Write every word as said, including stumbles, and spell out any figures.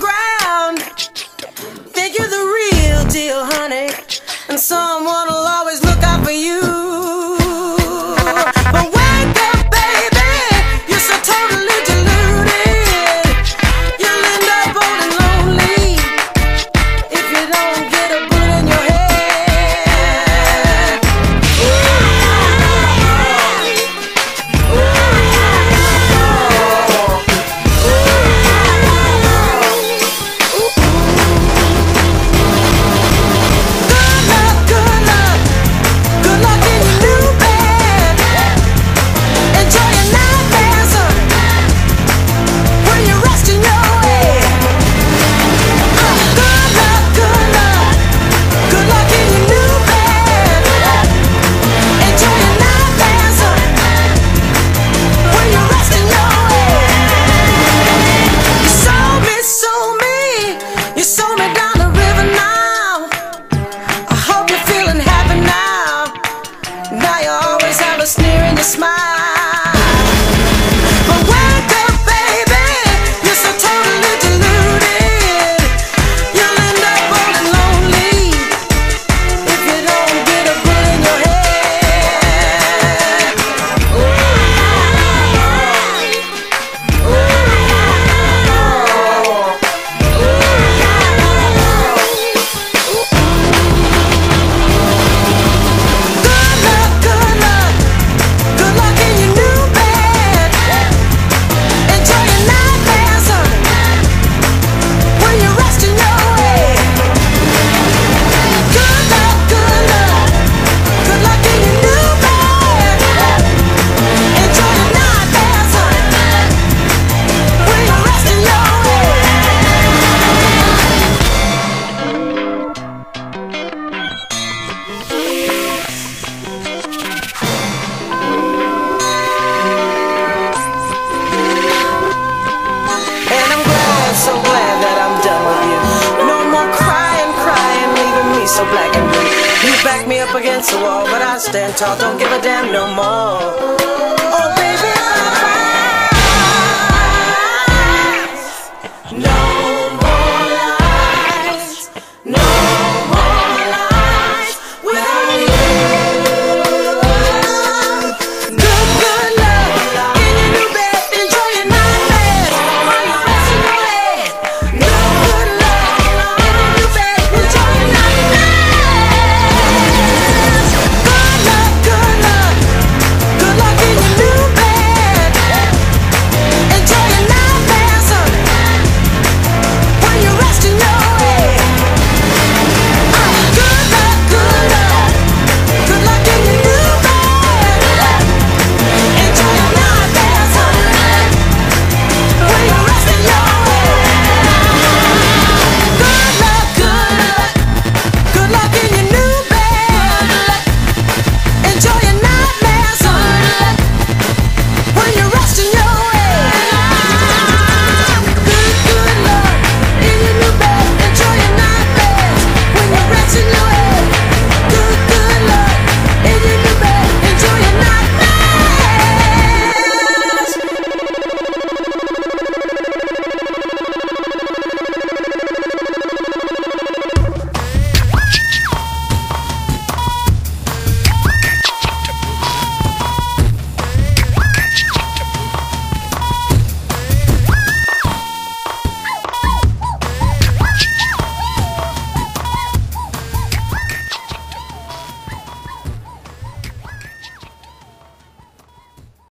ground. Think you're the real deal, honey, and someone will always look out for you. But wake up, baby, you're so totally deluded. You'll end up old and lonely if you don't get a bullet in your head. So black and blue, you back me up against the wall, but I stand tall, don't give a damn no more.